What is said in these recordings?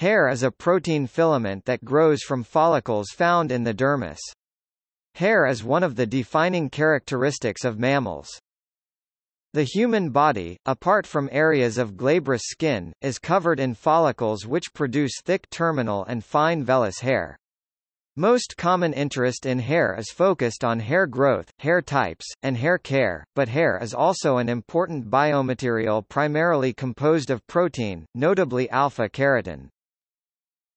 Hair is a protein filament that grows from follicles found in the dermis. Hair is one of the defining characteristics of mammals. The human body, apart from areas of glabrous skin, is covered in follicles which produce thick terminal and fine vellus hair. Most common interest in hair is focused on hair growth, hair types, and hair care, but hair is also an important biomaterial primarily composed of protein, notably alpha-keratin.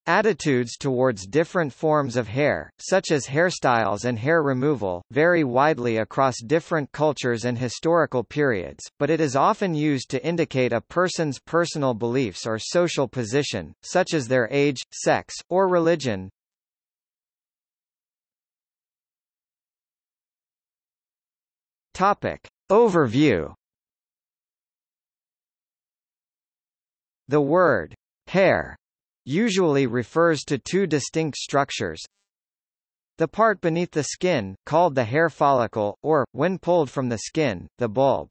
Attitudes towards different forms of hair, such as hairstyles and hair removal, vary widely across different cultures and historical periods, but it is often used to indicate a person's personal beliefs or social position, such as their age, sex, or religion. Topic. Overview. The word hair usually refers to two distinct structures. The part beneath the skin, called the hair follicle, or, when pulled from the skin, the bulb.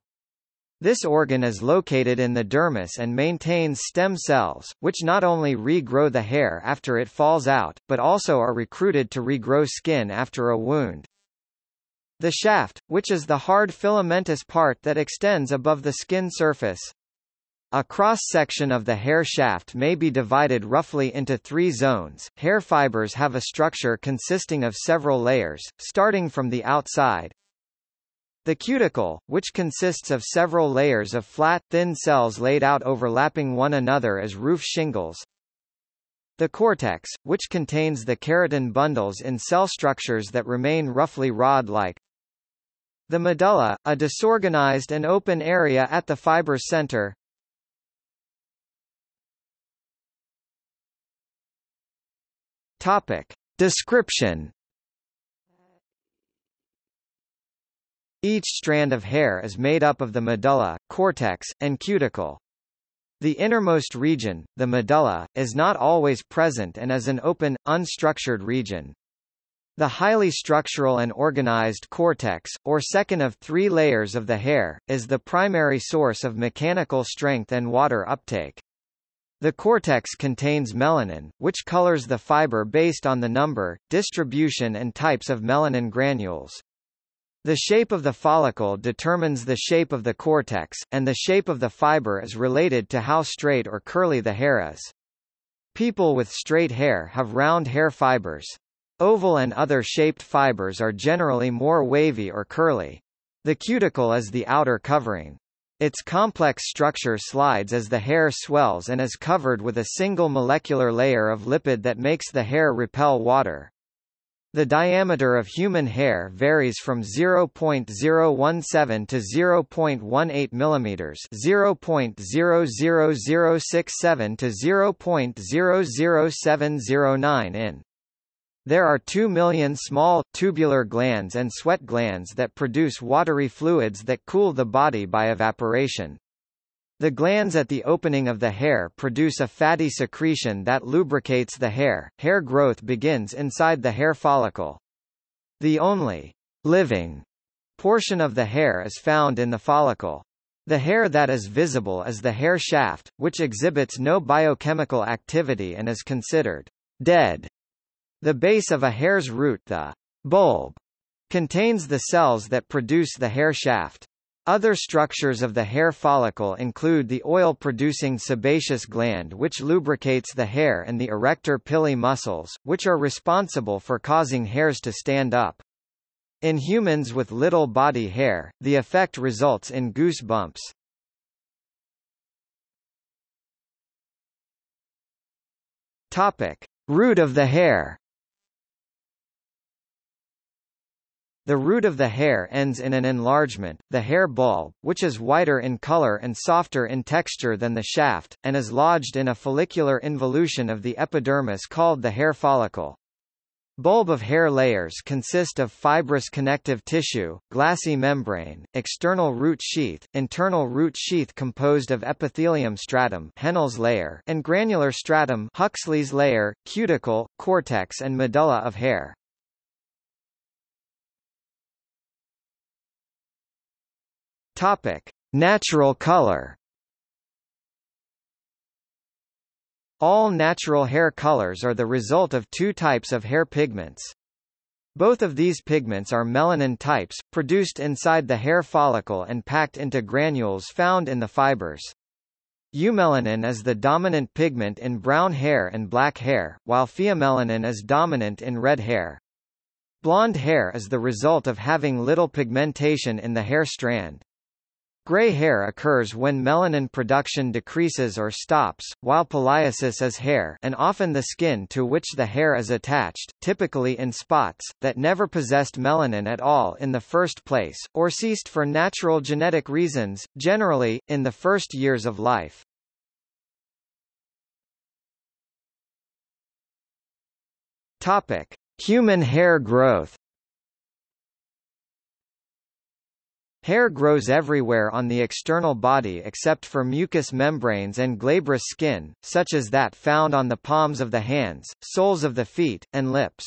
This organ is located in the dermis and maintains stem cells, which not only regrow the hair after it falls out, but also are recruited to regrow skin after a wound. The shaft, which is the hard filamentous part that extends above the skin surface. A cross-section of the hair shaft may be divided roughly into three zones. Hair fibers have a structure consisting of several layers, starting from the outside. The cuticle, which consists of several layers of flat, thin cells laid out overlapping one another as roof shingles. The cortex, which contains the keratin bundles in cell structures that remain roughly rod-like. The medulla, a disorganized and open area at the fiber center. Topic. Description. Each strand of hair is made up of the medulla, cortex, and cuticle. The innermost region, the medulla, is not always present and is an open, unstructured region. The highly structural and organized cortex, or second of three layers of the hair, is the primary source of mechanical strength and water uptake. The cortex contains melanin, which colors the fiber based on the number, distribution and types of melanin granules. The shape of the follicle determines the shape of the cortex, and the shape of the fiber is related to how straight or curly the hair is. People with straight hair have round hair fibers. Oval and other shaped fibers are generally more wavy or curly. The cuticle is the outer covering. Its complex structure slides as the hair swells and is covered with a single molecular layer of lipid that makes the hair repel water. The diameter of human hair varies from 0.017 to 0.18 mm, 0.00067 to 0.00709 in. There are 2 million small, tubular glands and sweat glands that produce watery fluids that cool the body by evaporation. The glands at the opening of the hair produce a fatty secretion that lubricates the hair. Hair growth begins inside the hair follicle. The only living portion of the hair is found in the follicle. The hair that is visible is the hair shaft, which exhibits no biochemical activity and is considered dead. The base of a hair's root, the bulb, contains the cells that produce the hair shaft. Other structures of the hair follicle include the oil-producing sebaceous gland, which lubricates the hair, and the erector pili muscles, which are responsible for causing hairs to stand up. In humans with little body hair, the effect results in goosebumps. Topic: Root of the hair. The root of the hair ends in an enlargement, the hair bulb, which is whiter in color and softer in texture than the shaft, and is lodged in a follicular involution of the epidermis called the hair follicle. Bulb of hair layers consist of fibrous connective tissue, glassy membrane, external root sheath, internal root sheath composed of epithelium stratum, Henell's layer, and granular stratum, Huxley's layer, cuticle, cortex and medulla of hair. Natural color. All natural hair colors are the result of two types of hair pigments. Both of these pigments are melanin types, produced inside the hair follicle and packed into granules found in the fibers. Eumelanin is the dominant pigment in brown hair and black hair, while pheomelanin is dominant in red hair. Blonde hair is the result of having little pigmentation in the hair strand. Gray hair occurs when melanin production decreases or stops, while polyiasis is hair and often the skin to which the hair is attached, typically in spots, that never possessed melanin at all in the first place, or ceased for natural genetic reasons, generally, in the first years of life. Topic: Human hair growth. Hair grows everywhere on the external body except for mucous membranes and glabrous skin, such as that found on the palms of the hands, soles of the feet, and lips.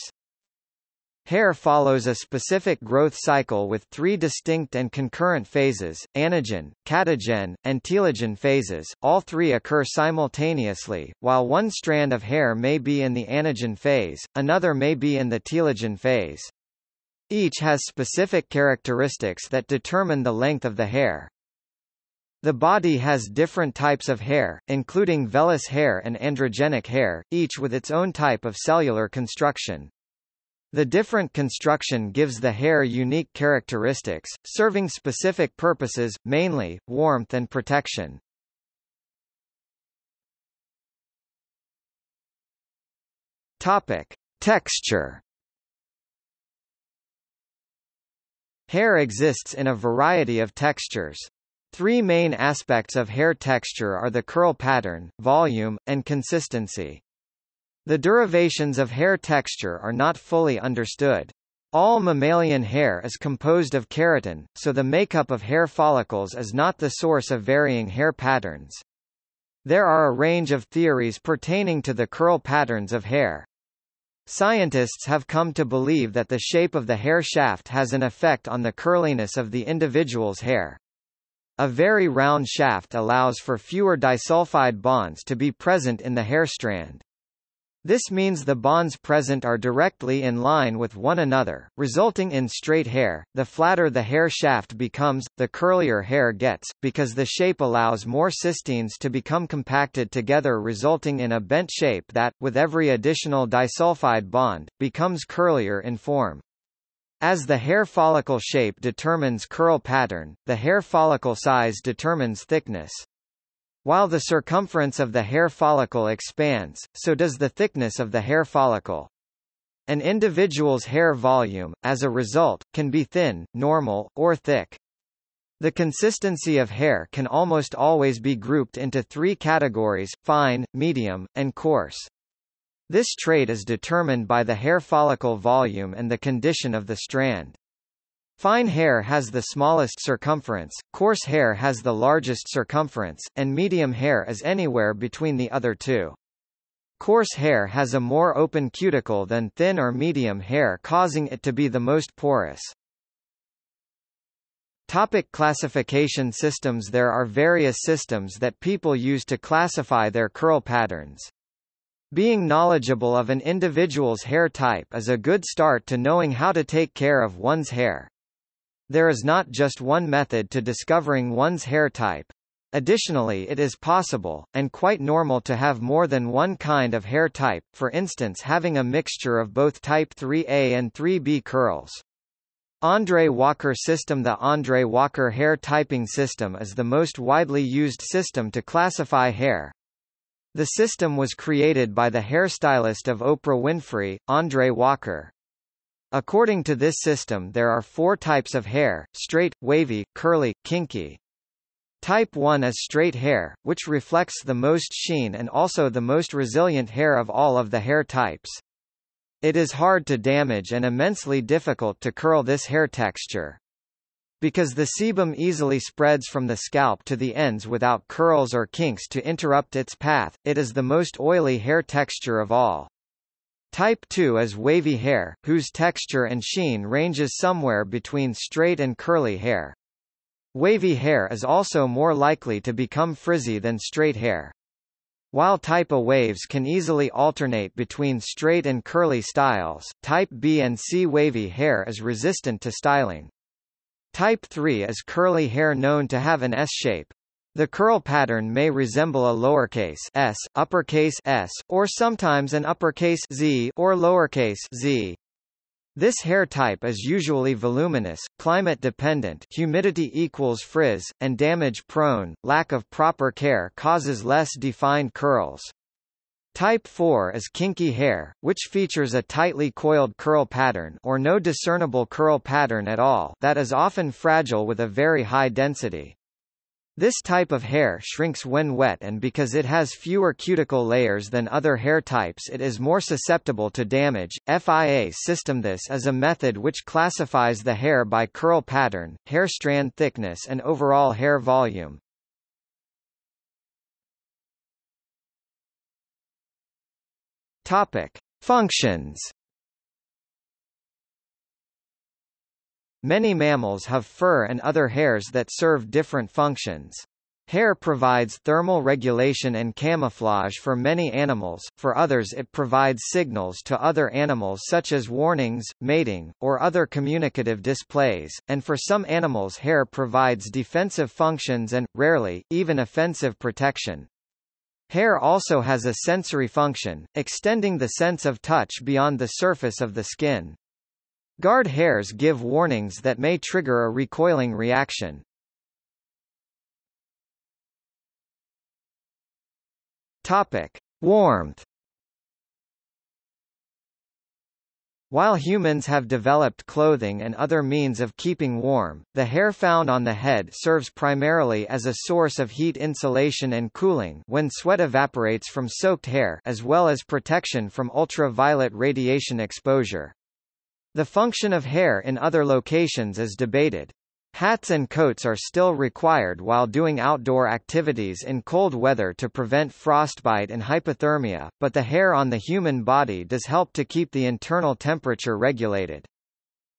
Hair follows a specific growth cycle with three distinct and concurrent phases: anagen, catagen, and telogen phases. All three occur simultaneously, while one strand of hair may be in the anagen phase, another may be in the telogen phase. Each has specific characteristics that determine the length of the hair. The body has different types of hair, including vellus hair and androgenic hair, each with its own type of cellular construction. The different construction gives the hair unique characteristics, serving specific purposes, mainly warmth and protection. Topic: Texture. Hair exists in a variety of textures. Three main aspects of hair texture are the curl pattern, volume, and consistency. The derivations of hair texture are not fully understood. All mammalian hair is composed of keratin, so the makeup of hair follicles is not the source of varying hair patterns. There are a range of theories pertaining to the curl patterns of hair. Scientists have come to believe that the shape of the hair shaft has an effect on the curliness of the individual's hair. A very round shaft allows for fewer disulfide bonds to be present in the hair strand. This means the bonds present are directly in line with one another, resulting in straight hair. The flatter the hair shaft becomes, the curlier hair gets, because the shape allows more cysteines to become compacted together, resulting in a bent shape that, with every additional disulfide bond, becomes curlier in form. As the hair follicle shape determines curl pattern, the hair follicle size determines thickness. While the circumference of the hair follicle expands, so does the thickness of the hair follicle. An individual's hair volume, as a result, can be thin, normal, or thick. The consistency of hair can almost always be grouped into three categories: fine, medium, and coarse. This trait is determined by the hair follicle volume and the condition of the strand. Fine hair has the smallest circumference, coarse hair has the largest circumference, and medium hair is anywhere between the other two. Coarse hair has a more open cuticle than thin or medium hair, causing it to be the most porous. Topic: Classification systems. There are various systems that people use to classify their curl patterns. Being knowledgeable of an individual's hair type is a good start to knowing how to take care of one's hair. There is not just one method to discovering one's hair type. Additionally, it is possible, and quite normal, to have more than one kind of hair type, for instance having a mixture of both type 3A and 3B curls. Andre Walker system. The Andre Walker hair typing system is the most widely used system to classify hair. The system was created by the hairstylist of Oprah Winfrey, Andre Walker. According to this system, there are four types of hair: straight, wavy, curly, kinky. Type 1 is straight hair, which reflects the most sheen and also the most resilient hair of all of the hair types. It is hard to damage and immensely difficult to curl this hair texture. Because the sebum easily spreads from the scalp to the ends without curls or kinks to interrupt its path, it is the most oily hair texture of all. Type 2 is wavy hair, whose texture and sheen ranges somewhere between straight and curly hair. Wavy hair is also more likely to become frizzy than straight hair. While type A waves can easily alternate between straight and curly styles, type B and C wavy hair is resistant to styling. Type 3 is curly hair known to have an S shape. The curl pattern may resemble a lowercase s, uppercase s, or sometimes an uppercase z or lowercase z. This hair type is usually voluminous, climate dependent, humidity equals frizz, and damage prone. Lack of proper care causes less defined curls. Type 4 is kinky hair, which features a tightly coiled curl pattern or no discernible curl pattern at all that is often fragile with a very high density. This type of hair shrinks when wet, and because it has fewer cuticle layers than other hair types, it is more susceptible to damage. FIA system. This is a method which classifies the hair by curl pattern, hair strand thickness and overall hair volume. Topic: Functions. Many mammals have fur and other hairs that serve different functions. Hair provides thermal regulation and camouflage for many animals; for others it provides signals to other animals such as warnings, mating, or other communicative displays, and for some animals hair provides defensive functions and, rarely, even offensive protection. Hair also has a sensory function, extending the sense of touch beyond the surface of the skin. Guard hairs give warnings that may trigger a recoiling reaction. Topic: Warmth. While humans have developed clothing and other means of keeping warm, the hair found on the head serves primarily as a source of heat insulation and cooling when sweat evaporates from soaked hair, as well as protection from ultraviolet radiation exposure. The function of hair in other locations is debated. Hats and coats are still required while doing outdoor activities in cold weather to prevent frostbite and hypothermia, but the hair on the human body does help to keep the internal temperature regulated.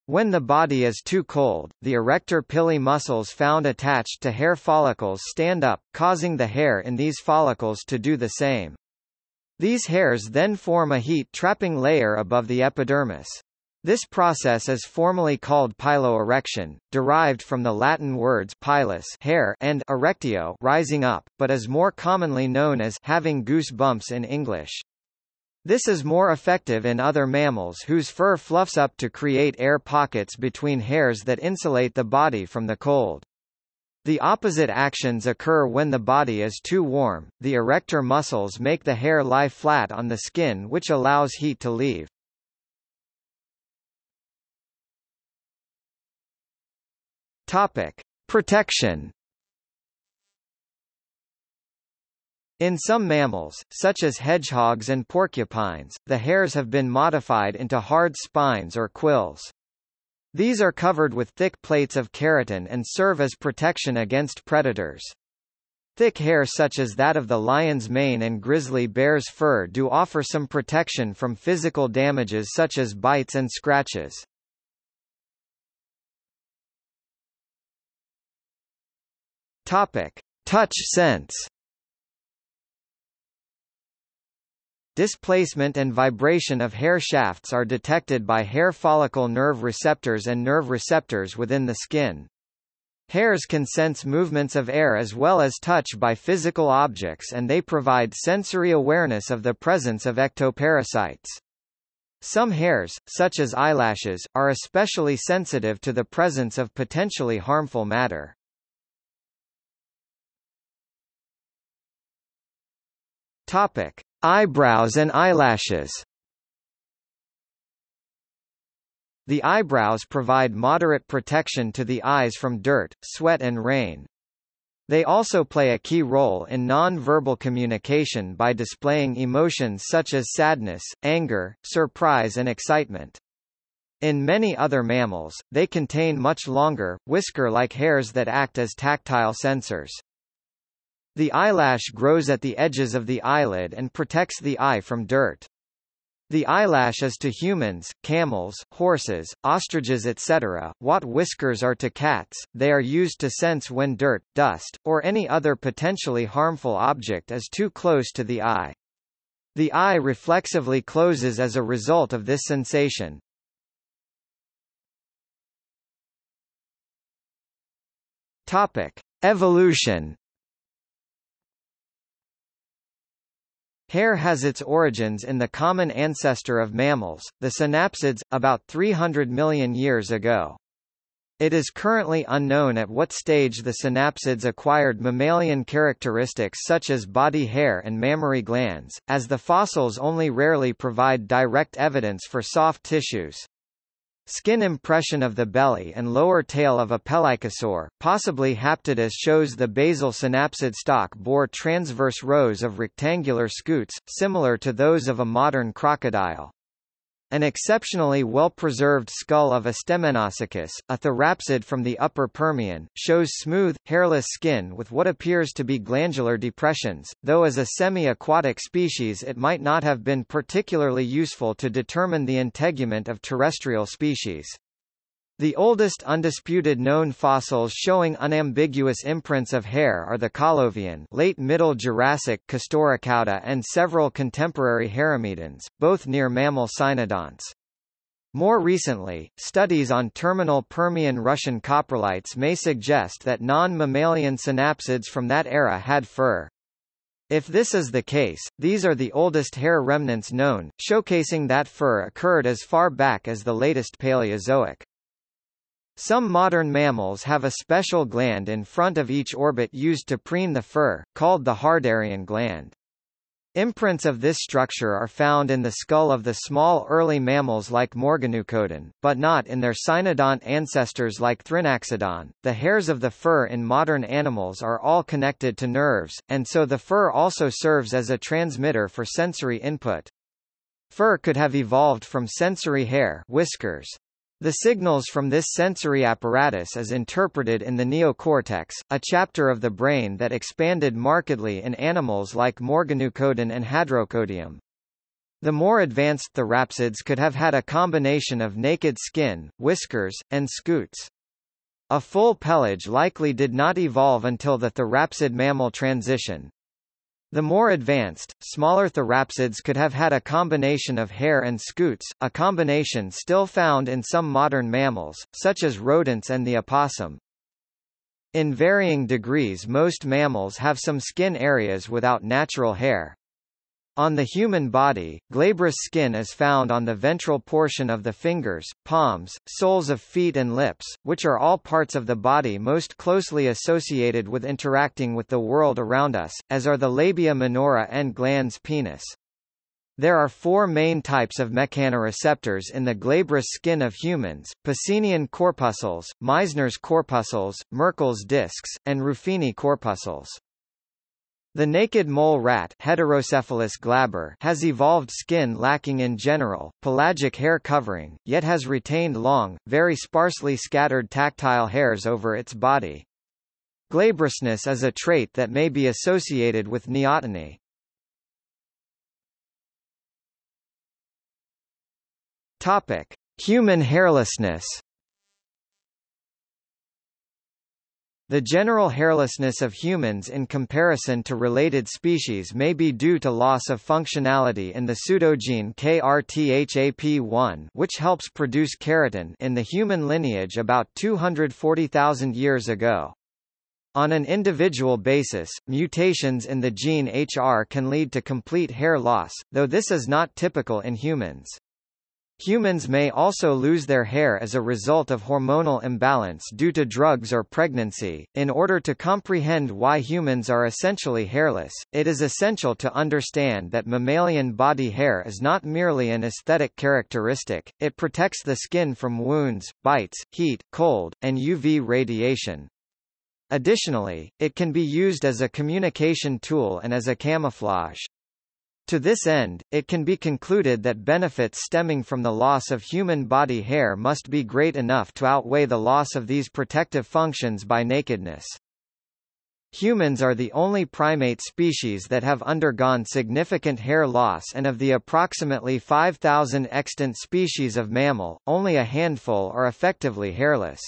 When the body is too cold, the erector pili muscles found attached to hair follicles stand up, causing the hair in these follicles to do the same. These hairs then form a heat-trapping layer above the epidermis. This process is formally called piloerection, derived from the Latin words pilus hair and erectio rising up, but is more commonly known as having goose bumps in English. This is more effective in other mammals whose fur fluffs up to create air pockets between hairs that insulate the body from the cold. The opposite actions occur when the body is too warm. The erector muscles make the hair lie flat on the skin, which allows heat to leave. Topic: Protection. In some mammals, such as hedgehogs and porcupines, the hairs have been modified into hard spines or quills. These are covered with thick plates of keratin and serve as protection against predators. Thick hair such as that of the lion's mane and grizzly bear's fur do offer some protection from physical damages such as bites and scratches. Topic: Touch sense. Displacement and vibration of hair shafts are detected by hair follicle nerve receptors and nerve receptors within the skin. Hairs can sense movements of air as well as touch by physical objects, and they provide sensory awareness of the presence of ectoparasites. Some hairs, such as eyelashes, are especially sensitive to the presence of potentially harmful matter. Topic: Eyebrows and eyelashes. The eyebrows provide moderate protection to the eyes from dirt, sweat and rain. They also play a key role in non-verbal communication by displaying emotions such as sadness, anger, surprise and excitement. In many other mammals, they contain much longer, whisker-like hairs that act as tactile sensors. The eyelash grows at the edges of the eyelid and protects the eye from dirt. The eyelash is to humans, camels, horses, ostriches etc., what whiskers are to cats. They are used to sense when dirt, dust, or any other potentially harmful object is too close to the eye. The eye reflexively closes as a result of this sensation. Topic: Evolution. Hair has its origins in the common ancestor of mammals, the synapsids, about 300 million years ago. It is currently unknown at what stage the synapsids acquired mammalian characteristics such as body hair and mammary glands, as the fossils only rarely provide direct evidence for soft tissues. Skin impression of the belly and lower tail of a pelycosaur, possibly Haptodus, shows the basal synapsid stalk bore transverse rows of rectangular scutes, similar to those of a modern crocodile. An exceptionally well-preserved skull of a Stemenosuchus, a therapsid from the Upper Permian, shows smooth, hairless skin with what appears to be glandular depressions, though as a semi-aquatic species it might not have been particularly useful to determine the integument of terrestrial species. The oldest undisputed known fossils showing unambiguous imprints of hair are the Callovian, late Middle Jurassic Castoricauda, and several contemporary Harimedans, both near mammal cynodonts. More recently, studies on terminal Permian Russian coprolites may suggest that non-mammalian synapsids from that era had fur. If this is the case, these are the oldest hair remnants known, showcasing that fur occurred as far back as the latest Paleozoic. Some modern mammals have a special gland in front of each orbit used to preen the fur, called the Hardarian gland. Imprints of this structure are found in the skull of the small early mammals like Morganucodon, but not in their cynodont ancestors like Thrinaxodon. The hairs of the fur in modern animals are all connected to nerves, and so the fur also serves as a transmitter for sensory input. Fur could have evolved from sensory hair, whiskers. The signals from this sensory apparatus is interpreted in the neocortex, a chapter of the brain that expanded markedly in animals like Morganucodon and Hadrocodium. The more advanced therapsids could have had a combination of naked skin, whiskers, and scutes. A full pelage likely did not evolve until the therapsid mammal transition. The more advanced, smaller therapsids could have had a combination of hair and scutes, a combination still found in some modern mammals, such as rodents and the opossum. In varying degrees, most mammals have some skin areas without natural hair. On the human body, glabrous skin is found on the ventral portion of the fingers, palms, soles of feet and lips, which are all parts of the body most closely associated with interacting with the world around us, as are the labia minora and glans penis. There are four main types of mechanoreceptors in the glabrous skin of humans: Pacinian corpuscles, Meissner's corpuscles, Merkel's discs, and Ruffini corpuscles. The naked mole rat Heterocephalus glaber has evolved skin lacking in general, pelagic hair covering, yet has retained long, very sparsely scattered tactile hairs over its body. Glabrousness is a trait that may be associated with neoteny. Topic: Human hairlessness. The general hairlessness of humans in comparison to related species may be due to loss of functionality in the pseudogene KRTHAP1, which helps produce keratin in the human lineage about 240,000 years ago. On an individual basis, mutations in the gene HR can lead to complete hair loss, though this is not typical in humans. Humans may also lose their hair as a result of hormonal imbalance due to drugs or pregnancy. In order to comprehend why humans are essentially hairless, it is essential to understand that mammalian body hair is not merely an aesthetic characteristic, it protects the skin from wounds, bites, heat, cold, and UV radiation. Additionally, it can be used as a communication tool and as a camouflage. To this end, it can be concluded that benefits stemming from the loss of human body hair must be great enough to outweigh the loss of these protective functions by nakedness. Humans are the only primate species that have undergone significant hair loss, and of the approximately 5,000 extant species of mammal, only a handful are effectively hairless.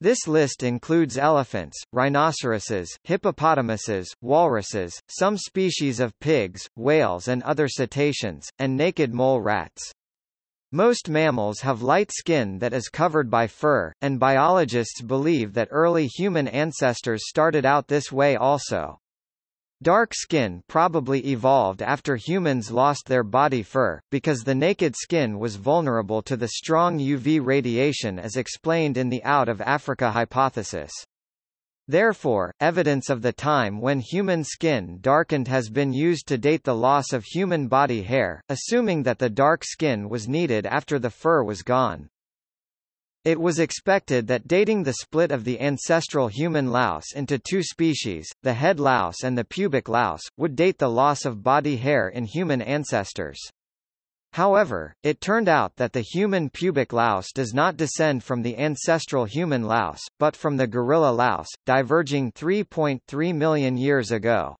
This list includes elephants, rhinoceroses, hippopotamuses, walruses, some species of pigs, whales and other cetaceans, and naked mole rats. Most mammals have light skin that is covered by fur, and biologists believe that early human ancestors started out this way also. Dark skin probably evolved after humans lost their body fur, because the naked skin was vulnerable to the strong UV radiation as explained in the Out of Africa hypothesis. Therefore, evidence of the time when human skin darkened has been used to date the loss of human body hair, assuming that the dark skin was needed after the fur was gone. It was expected that dating the split of the ancestral human louse into two species, the head louse and the pubic louse, would date the loss of body hair in human ancestors. However, it turned out that the human pubic louse does not descend from the ancestral human louse, but from the gorilla louse, diverging 3.3 million years ago.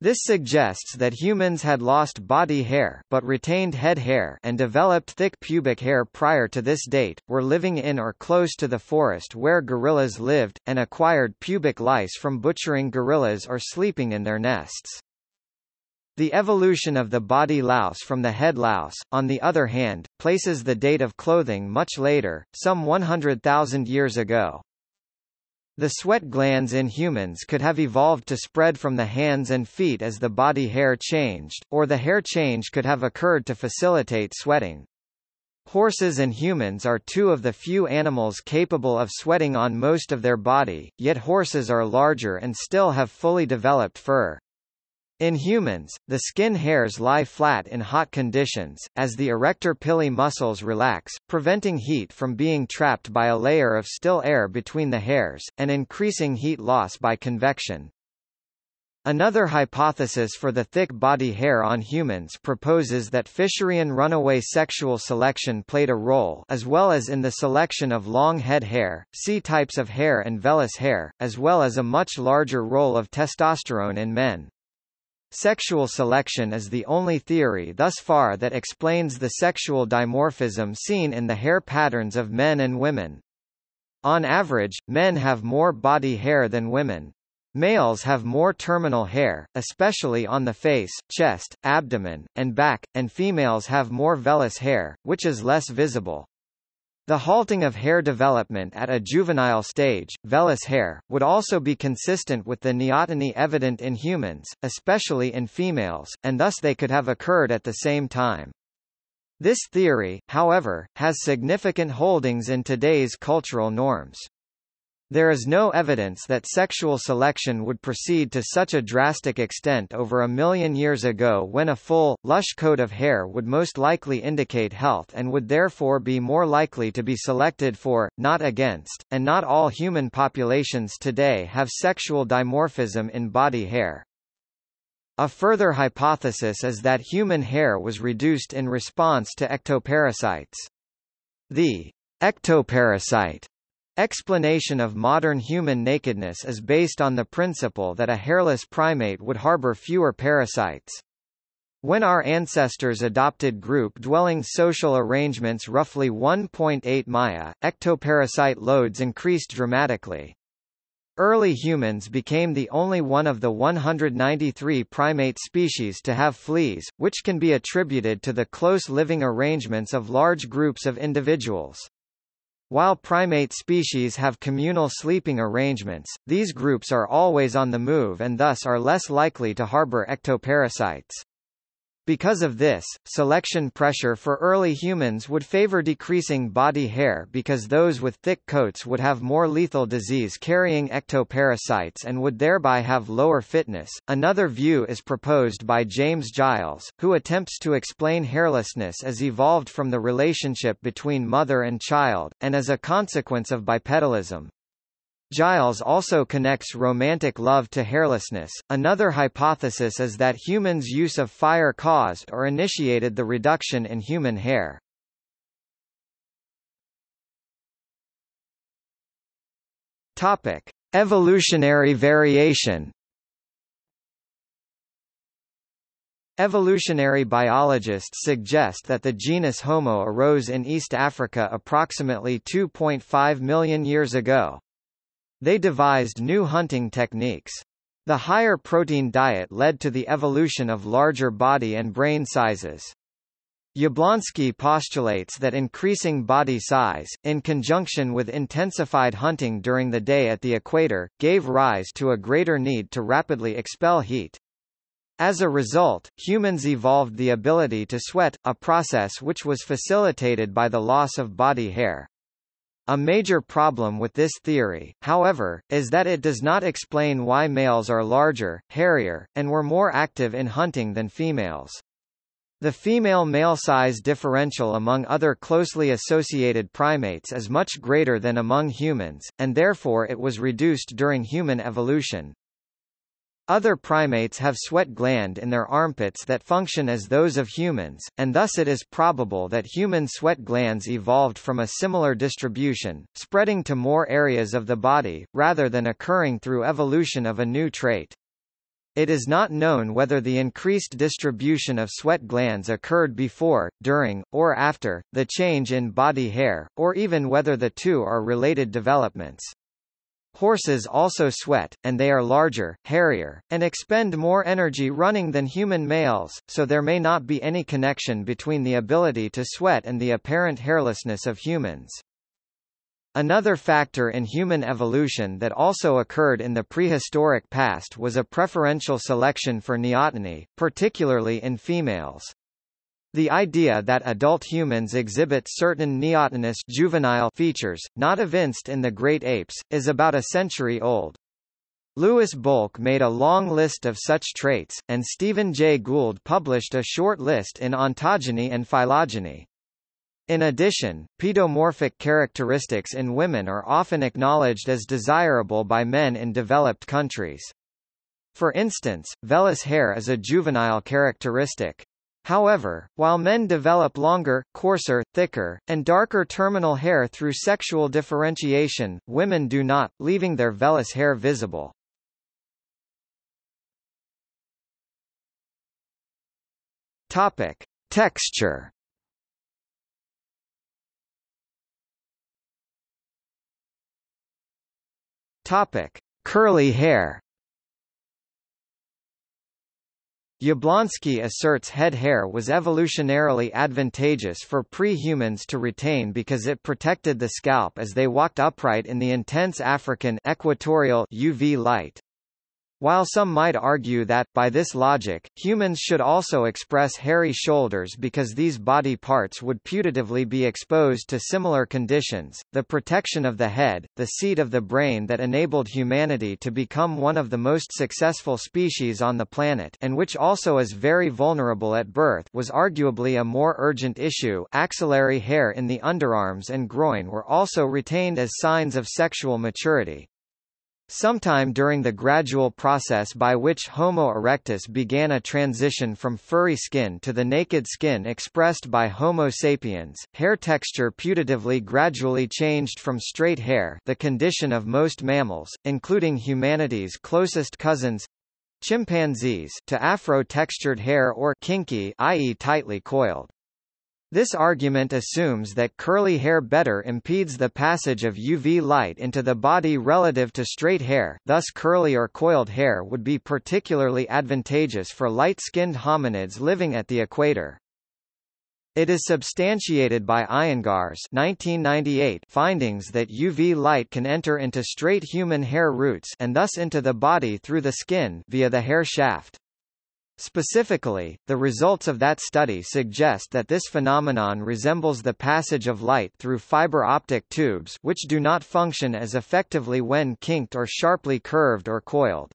This suggests that humans had lost body hair but retained head hair and developed thick pubic hair prior to this date, were living in or close to the forest where gorillas lived, and acquired pubic lice from butchering gorillas or sleeping in their nests. The evolution of the body louse from the head louse, on the other hand, places the date of clothing much later, some 100,000 years ago. The sweat glands in humans could have evolved to spread from the hands and feet as the body hair changed, or the hair change could have occurred to facilitate sweating. Horses and humans are two of the few animals capable of sweating on most of their body, yet horses are larger and still have fully developed fur. In humans, the skin hairs lie flat in hot conditions, as the erector pili muscles relax, preventing heat from being trapped by a layer of still air between the hairs, and increasing heat loss by convection. Another hypothesis for the thick body hair on humans proposes that Fisherian runaway sexual selection played a role, as well as in the selection of long head hair, C types of hair and vellus hair, as well as a much larger role of testosterone in men. Sexual selection is the only theory thus far that explains the sexual dimorphism seen in the hair patterns of men and women. On average, men have more body hair than women. Males have more terminal hair, especially on the face, chest, abdomen, and back, and females have more vellus hair, which is less visible. The halting of hair development at a juvenile stage, vellus hair, would also be consistent with the neoteny evident in humans, especially in females, and thus they could have occurred at the same time. This theory, however, has significant holdings in today's cultural norms. There is no evidence that sexual selection would proceed to such a drastic extent over 1 million years ago, when a full, lush coat of hair would most likely indicate health and would therefore be more likely to be selected for, not against, and not all human populations today have sexual dimorphism in body hair. A further hypothesis is that human hair was reduced in response to ectoparasites. The ectoparasite explanation of modern human nakedness is based on the principle that a hairless primate would harbor fewer parasites. When our ancestors adopted group-dwelling social arrangements roughly 1.8 Maya, ectoparasite loads increased dramatically. Early humans became the only one of the 193 primate species to have fleas, which can be attributed to the close living arrangements of large groups of individuals. While primate species have communal sleeping arrangements, these groups are always on the move and thus are less likely to harbor ectoparasites. Because of this, selection pressure for early humans would favor decreasing body hair because those with thick coats would have more lethal disease-carrying ectoparasites and would thereby have lower fitness. Another view is proposed by James Giles, who attempts to explain hairlessness as evolved from the relationship between mother and child, and as a consequence of bipedalism. Giles also connects romantic love to hairlessness. Another hypothesis is that humans' use of fire caused or initiated the reduction in human hair. Topic: Evolutionary variation. Evolutionary biologists suggest that the genus Homo arose in East Africa approximately 2.5 million years ago. They devised new hunting techniques. The higher protein diet led to the evolution of larger body and brain sizes. Yablonsky postulates that increasing body size, in conjunction with intensified hunting during the day at the equator, gave rise to a greater need to rapidly expel heat. As a result, humans evolved the ability to sweat, a process which was facilitated by the loss of body hair. A major problem with this theory, however, is that it does not explain why males are larger, hairier, and were more active in hunting than females. The female-male size differential among other closely associated primates is much greater than among humans, and therefore it was reduced during human evolution. Other primates have sweat gland in their armpits that function as those of humans, and thus it is probable that human sweat glands evolved from a similar distribution, spreading to more areas of the body, rather than occurring through evolution of a new trait. It is not known whether the increased distribution of sweat glands occurred before, during, or after the change in body hair, or even whether the two are related developments. Horses also sweat, and they are larger, hairier, and expend more energy running than human males, so there may not be any connection between the ability to sweat and the apparent hairlessness of humans. Another factor in human evolution that also occurred in the prehistoric past was a preferential selection for neoteny, particularly in females. The idea that adult humans exhibit certain neotenous juvenile features, not evinced in the great apes, is about a century old. Louis Bolk made a long list of such traits, and Stephen Jay Gould published a short list in Ontogeny and Phylogeny. In addition, pedomorphic characteristics in women are often acknowledged as desirable by men in developed countries. For instance, vellus hair is a juvenile characteristic. However, while men develop longer, coarser, thicker, and darker terminal hair through sexual differentiation, women do not, leaving their vellus hair visible. Topic: Texture. Topic: Curly hair. Yablonsky asserts head hair was evolutionarily advantageous for pre-humans to retain because it protected the scalp as they walked upright in the intense African equatorial UV light. While some might argue that, by this logic, humans should also express hairy shoulders because these body parts would putatively be exposed to similar conditions, the protection of the head, the seat of the brain that enabled humanity to become one of the most successful species on the planet and which also is very vulnerable at birth, was arguably a more urgent issue. Axillary hair in the underarms and groin were also retained as signs of sexual maturity. Sometime during the gradual process by which Homo erectus began a transition from furry skin to the naked skin expressed by Homo sapiens, hair texture putatively gradually changed from straight hair, the condition of most mammals, including humanity's closest cousins, chimpanzees, to afro-textured hair or kinky, i.e. tightly coiled. This argument assumes that curly hair better impedes the passage of UV light into the body relative to straight hair, thus curly or coiled hair would be particularly advantageous for light-skinned hominids living at the equator. It is substantiated by Iyengar's 1998 findings that UV light can enter into straight human hair roots and thus into the body through the skin via the hair shaft. Specifically, the results of that study suggest that this phenomenon resembles the passage of light through fiber optic tubes, which do not function as effectively when kinked or sharply curved or coiled.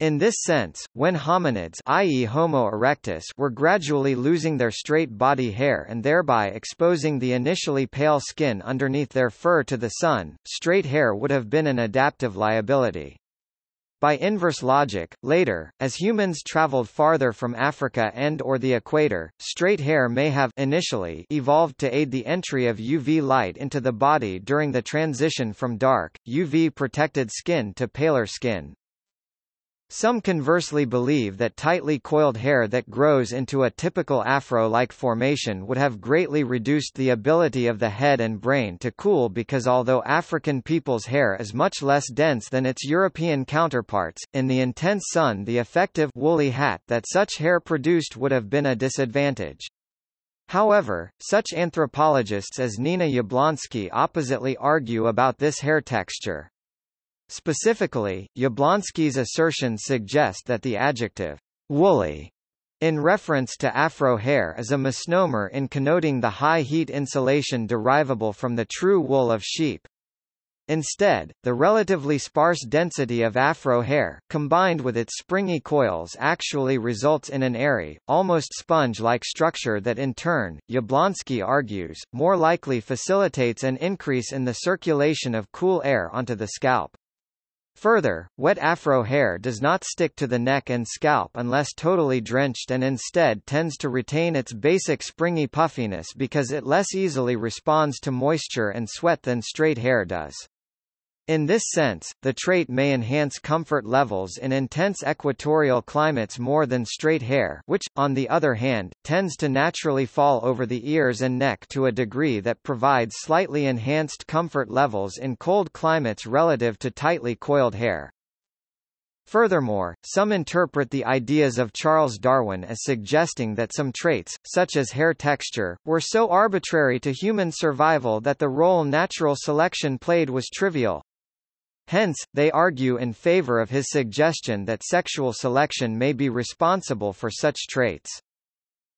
In this sense, when hominids, i.e. Homo erectus, were gradually losing their straight body hair and thereby exposing the initially pale skin underneath their fur to the sun, straight hair would have been an adaptive liability. By inverse logic, later, as humans traveled farther from Africa and/or the equator, straight hair may have initially evolved to aid the entry of UV light into the body during the transition from dark, UV-protected skin to paler skin. Some conversely believe that tightly coiled hair that grows into a typical afro-like formation would have greatly reduced the ability of the head and brain to cool because although African people's hair is much less dense than its European counterparts, in the intense sun the effective woolly hat that such hair produced would have been a disadvantage. However, such anthropologists as Nina Yablonsky oppositely argue about this hair texture. Specifically, Yablonsky's assertions suggest that the adjective woolly in reference to afro hair is a misnomer in connoting the high heat insulation derivable from the true wool of sheep. Instead, the relatively sparse density of afro hair, combined with its springy coils, actually results in an airy, almost sponge-like structure that in turn, Yablonsky argues, more likely facilitates an increase in the circulation of cool air onto the scalp. Further, wet afro hair does not stick to the neck and scalp unless totally drenched and instead tends to retain its basic springy puffiness because it less easily responds to moisture and sweat than straight hair does. In this sense, the trait may enhance comfort levels in intense equatorial climates more than straight hair, which, on the other hand, tends to naturally fall over the ears and neck to a degree that provides slightly enhanced comfort levels in cold climates relative to tightly coiled hair. Furthermore, some interpret the ideas of Charles Darwin as suggesting that some traits, such as hair texture, were so arbitrary to human survival that the role natural selection played was trivial. Hence, they argue in favor of his suggestion that sexual selection may be responsible for such traits.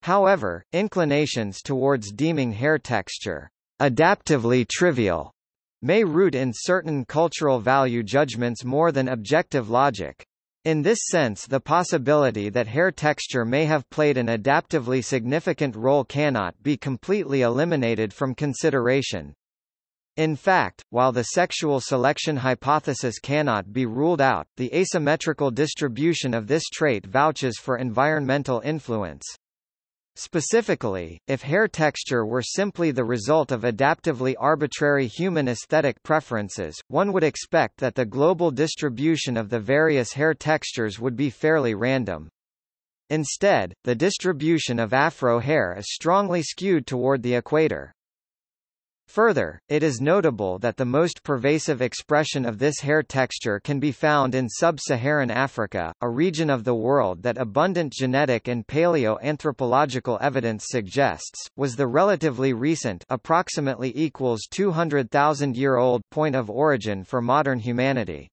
However, inclinations towards deeming hair texture adaptively trivial may root in certain cultural value judgments more than objective logic. In this sense, the possibility that hair texture may have played an adaptively significant role cannot be completely eliminated from consideration. In fact, while the sexual selection hypothesis cannot be ruled out, the asymmetrical distribution of this trait vouches for environmental influence. Specifically, if hair texture were simply the result of adaptively arbitrary human aesthetic preferences, one would expect that the global distribution of the various hair textures would be fairly random. Instead, the distribution of afro hair is strongly skewed toward the equator. Further, it is notable that the most pervasive expression of this hair texture can be found in sub-Saharan Africa, a region of the world that abundant genetic and paleoanthropological evidence suggests was the relatively recent, approximately equals 200,000-year-old point of origin for modern humanity.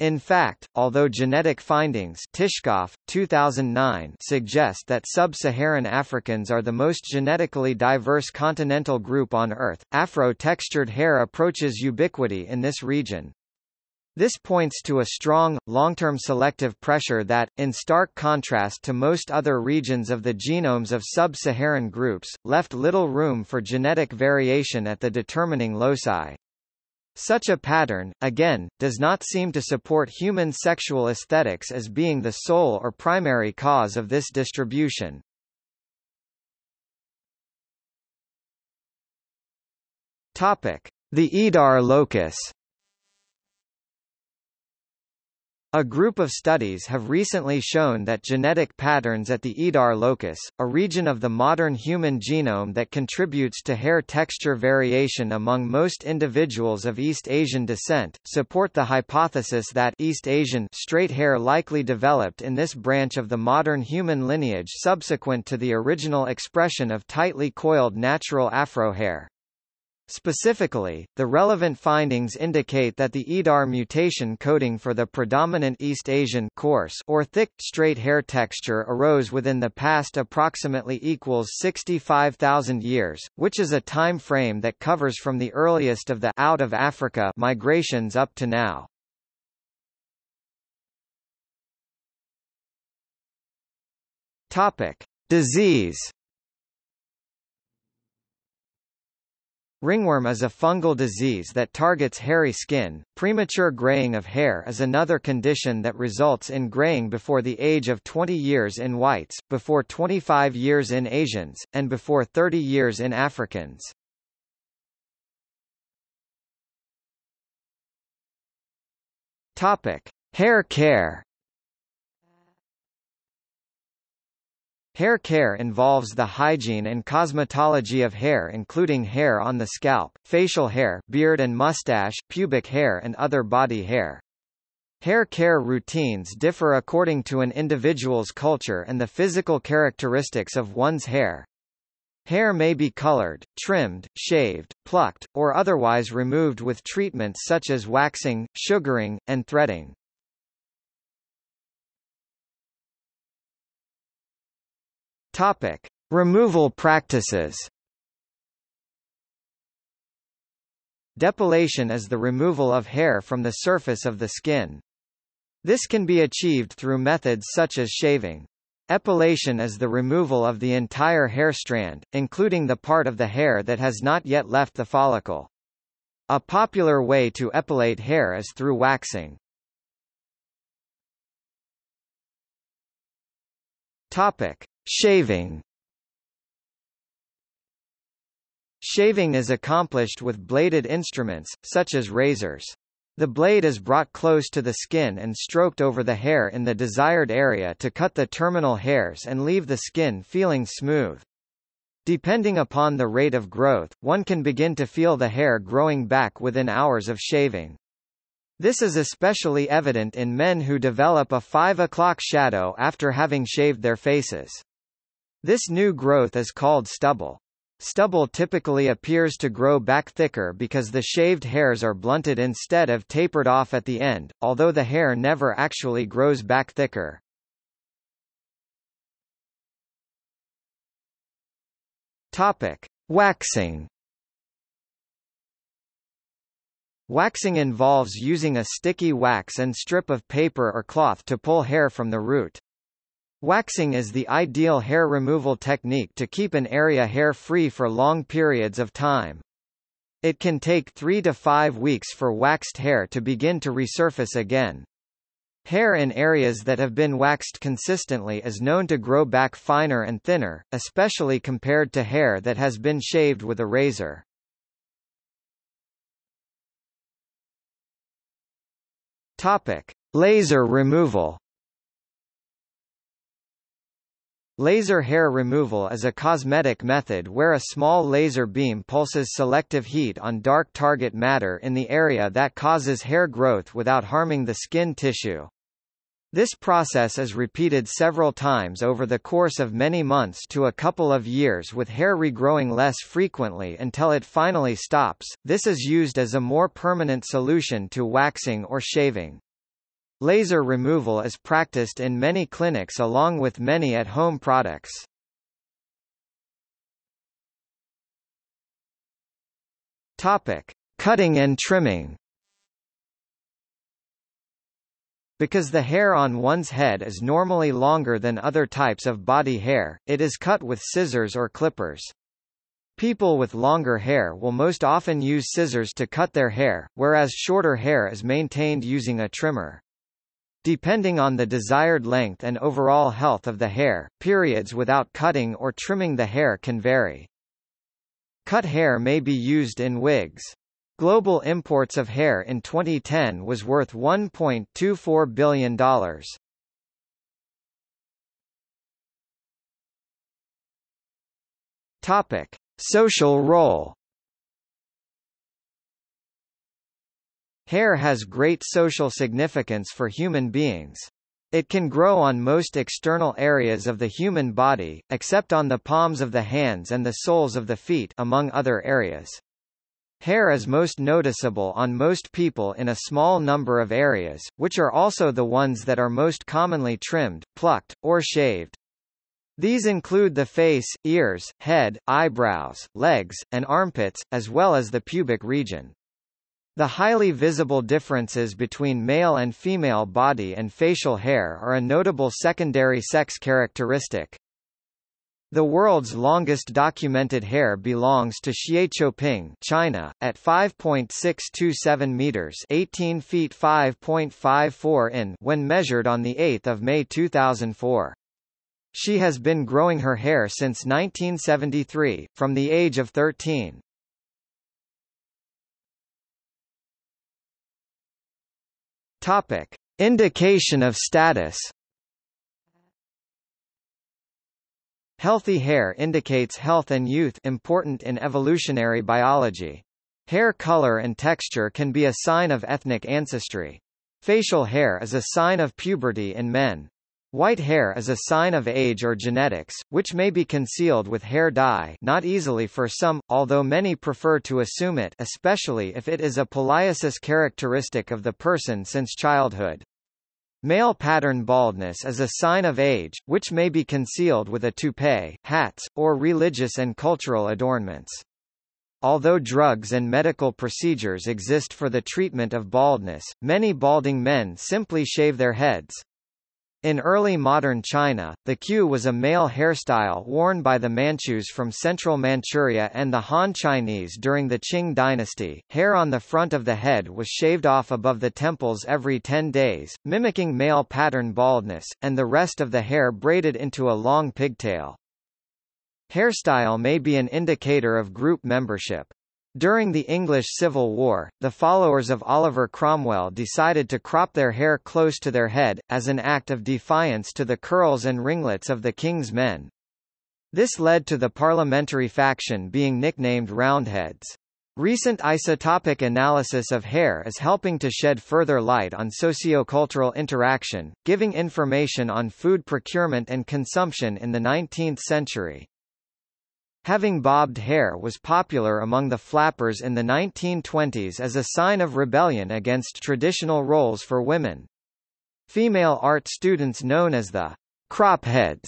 In fact, although genetic findings Tishkoff, 2009, suggest that sub-Saharan Africans are the most genetically diverse continental group on Earth, afro-textured hair approaches ubiquity in this region. This points to a strong, long-term selective pressure that, in stark contrast to most other regions of the genomes of sub-Saharan groups, left little room for genetic variation at the determining loci. Such a pattern, again, does not seem to support human sexual aesthetics as being the sole or primary cause of this distribution. Topic: The EDAR locus. A group of studies have recently shown that genetic patterns at the EDAR locus, a region of the modern human genome that contributes to hair texture variation among most individuals of East Asian descent, support the hypothesis that East Asian straight hair likely developed in this branch of the modern human lineage subsequent to the original expression of tightly coiled natural afro hair. Specifically, the relevant findings indicate that the EDAR mutation coding for the predominant East Asian coarse or thick straight hair texture arose within the past approximately equals 65,000 years, which is a time frame that covers from the earliest of the out of Africa migrations up to now. Topic: Disease. Ringworm is a fungal disease that targets hairy skin. Premature graying of hair is another condition that results in graying before the age of 20 years in whites, before 25 years in Asians, and before 30 years in Africans. Topic: Hair care. Hair care involves the hygiene and cosmetology of hair, including hair on the scalp, facial hair, beard and mustache, pubic hair and other body hair. Hair care routines differ according to an individual's culture and the physical characteristics of one's hair. Hair may be colored, trimmed, shaved, plucked, or otherwise removed with treatments such as waxing, sugaring, and threading. Topic: Removal practices. Depilation is the removal of hair from the surface of the skin. This can be achieved through methods such as shaving. Epilation is the removal of the entire hair strand, including the part of the hair that has not yet left the follicle. A popular way to epilate hair is through waxing. Topic: Shaving. Shaving is accomplished with bladed instruments, such as razors. The blade is brought close to the skin and stroked over the hair in the desired area to cut the terminal hairs and leave the skin feeling smooth. Depending upon the rate of growth, one can begin to feel the hair growing back within hours of shaving. This is especially evident in men who develop a 5 o'clock shadow after having shaved their faces. This new growth is called stubble. Stubble typically appears to grow back thicker because the shaved hairs are blunted instead of tapered off at the end, although the hair never actually grows back thicker. Topic: Waxing. Waxing involves using a sticky wax and strip of paper or cloth to pull hair from the root. Waxing is the ideal hair removal technique to keep an area hair-free for long periods of time. It can take 3 to 5 weeks for waxed hair to begin to resurface again. Hair in areas that have been waxed consistently is known to grow back finer and thinner, especially compared to hair that has been shaved with a razor. Topic: Laser removal. Laser hair removal is a cosmetic method where a small laser beam pulses selective heat on dark target matter in the area that causes hair growth without harming the skin tissue. This process is repeated several times over the course of many months to a couple of years, with hair regrowing less frequently until it finally stops. This is used as a more permanent solution to waxing or shaving. Laser removal is practiced in many clinics along with many at-home products. Topic: Cutting and trimming. Because the hair on one's head is normally longer than other types of body hair, it is cut with scissors or clippers. People with longer hair will most often use scissors to cut their hair, whereas shorter hair is maintained using a trimmer. Depending on the desired length and overall health of the hair, periods without cutting or trimming the hair can vary. Cut hair may be used in wigs. Global imports of hair in 2010 was worth $1.24 billion. Topic: Social role. Hair has great social significance for human beings. It can grow on most external areas of the human body, except on the palms of the hands and the soles of the feet, among other areas. Hair is most noticeable on most people in a small number of areas, which are also the ones that are most commonly trimmed, plucked, or shaved. These include the face, ears, head, eyebrows, legs, and armpits, as well as the pubic region. The highly visible differences between male and female body and facial hair are a notable secondary sex characteristic. The world's longest documented hair belongs to Xie, China, at 5.627 meters, 18 feet 5.54 in when measured on the 8th of May 2004. She has been growing her hair since 1973 from the age of 13. Topic: Indication of status. Healthy hair indicates health and youth, important in evolutionary biology. Hair color and texture can be a sign of ethnic ancestry. Facial hair is a sign of puberty in men. White hair is a sign of age or genetics, which may be concealed with hair dye, not easily for some, although many prefer to assume it, especially if it is a poliosis characteristic of the person since childhood. Male pattern baldness is a sign of age, which may be concealed with a toupee, hats, or religious and cultural adornments. Although drugs and medical procedures exist for the treatment of baldness, many balding men simply shave their heads. In early modern China, the queue was a male hairstyle worn by the Manchus from central Manchuria and the Han Chinese during the Qing dynasty. Hair on the front of the head was shaved off above the temples every 10 days, mimicking male pattern baldness, and the rest of the hair braided into a long pigtail. Hairstyle may be an indicator of group membership. During the English Civil War, the followers of Oliver Cromwell decided to crop their hair close to their head, as an act of defiance to the curls and ringlets of the king's men. This led to the parliamentary faction being nicknamed Roundheads. Recent isotopic analysis of hair is helping to shed further light on sociocultural interaction, giving information on food procurement and consumption in the 19th century. Having bobbed hair was popular among the flappers in the 1920s as a sign of rebellion against traditional roles for women. Female art students known as the crop heads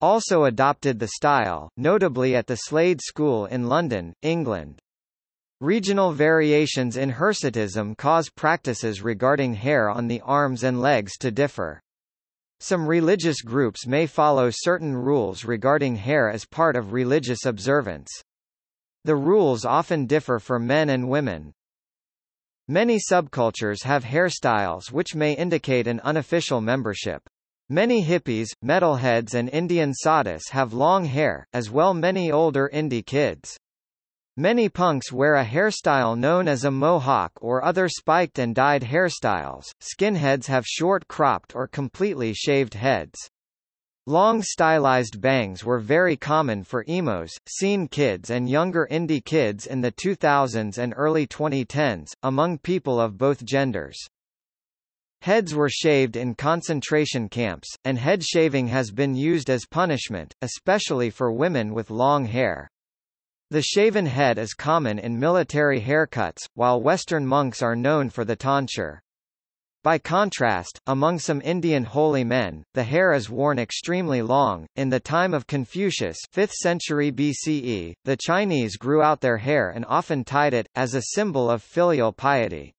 also adopted the style, notably at the Slade School in London, England. Regional variations in hirsutism cause practices regarding hair on the arms and legs to differ. Some religious groups may follow certain rules regarding hair as part of religious observance. The rules often differ for men and women. Many subcultures have hairstyles which may indicate an unofficial membership. Many hippies, metalheads and Indian sadhus have long hair, as well many older indie kids. Many punks wear a hairstyle known as a mohawk or other spiked and dyed hairstyles. Skinheads have short cropped or completely shaved heads. Long stylized bangs were very common for emos, scene kids and younger indie kids in the 2000s and early 2010s, among people of both genders. Heads were shaved in concentration camps, and head shaving has been used as punishment, especially for women with long hair. The shaven head is common in military haircuts, while Western monks are known for the tonsure. By contrast, among some Indian holy men, the hair is worn extremely long. In the time of Confucius, 5th century BCE, the Chinese grew out their hair and often tied it, as a symbol of filial piety.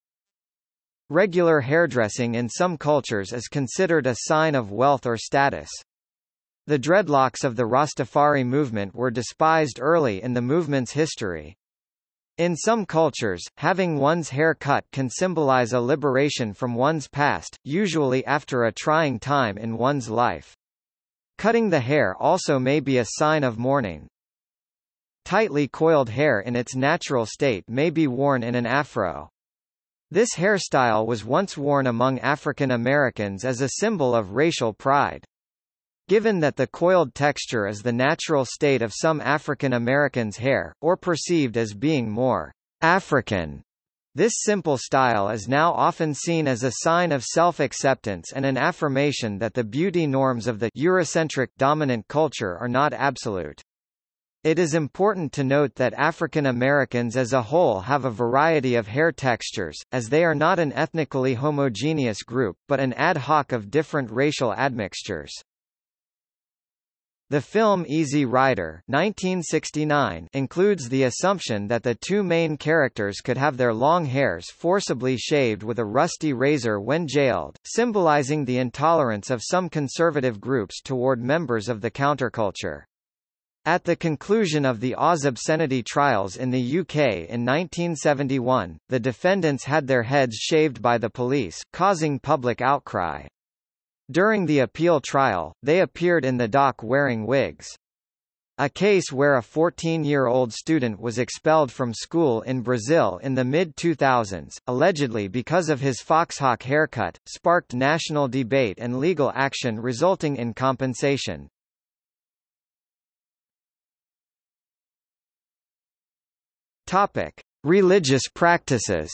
Regular hairdressing in some cultures is considered a sign of wealth or status. The dreadlocks of the Rastafari movement were despised early in the movement's history. In some cultures, having one's hair cut can symbolize a liberation from one's past, usually after a trying time in one's life. Cutting the hair also may be a sign of mourning. Tightly coiled hair in its natural state may be worn in an afro. This hairstyle was once worn among African Americans as a symbol of racial pride. Given that the coiled texture is the natural state of some African Americans' hair, or perceived as being more African, this simple style is now often seen as a sign of self-acceptance and an affirmation that the beauty norms of the Eurocentric dominant culture are not absolute. It is important to note that African Americans as a whole have a variety of hair textures, as they are not an ethnically homogeneous group, but an ad hoc of different racial admixtures. The film Easy Rider (1969) includes the assumption that the two main characters could have their long hairs forcibly shaved with a rusty razor when jailed, symbolizing the intolerance of some conservative groups toward members of the counterculture. At the conclusion of the Oz obscenity trials in the UK in 1971, the defendants had their heads shaved by the police, causing public outcry. During the appeal trial, they appeared in the dock wearing wigs. A case where a 14-year-old student was expelled from school in Brazil in the mid-2000s, allegedly because of his foxhawk haircut, sparked national debate and legal action resulting in compensation. Topic: Religious practices.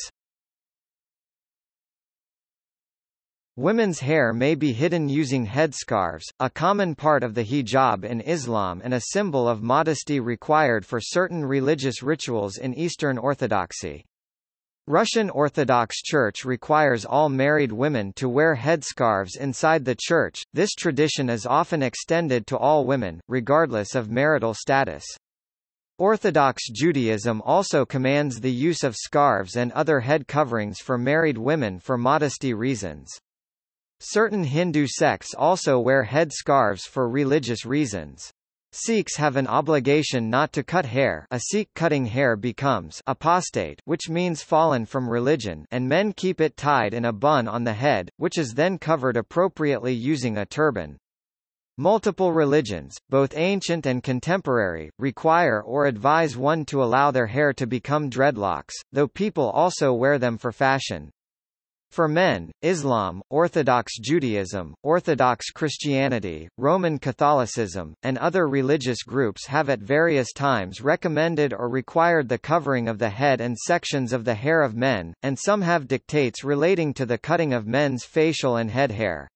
Women's hair may be hidden using headscarves, a common part of the hijab in Islam and a symbol of modesty required for certain religious rituals in Eastern Orthodoxy. Russian Orthodox Church requires all married women to wear headscarves inside the church. This tradition is often extended to all women, regardless of marital status. Orthodox Judaism also commands the use of scarves and other head coverings for married women for modesty reasons. Certain Hindu sects also wear head scarves for religious reasons. Sikhs have an obligation not to cut hair. A Sikh cutting hair becomes apostate, which means fallen from religion, and men keep it tied in a bun on the head, which is then covered appropriately using a turban. Multiple religions, both ancient and contemporary, require or advise one to allow their hair to become dreadlocks, though people also wear them for fashion. For men, Islam, Orthodox Judaism, Orthodox Christianity, Roman Catholicism, and other religious groups have at various times recommended or required the covering of the head and sections of the hair of men, and some have dictates relating to the cutting of men's facial and head hair.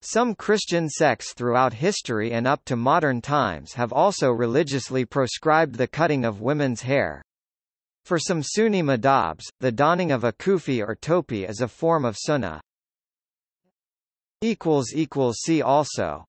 Some Christian sects throughout history and up to modern times have also religiously proscribed the cutting of women's hair. For some Sunni madhabs, the donning of a kufi or topi is a form of sunnah. == See also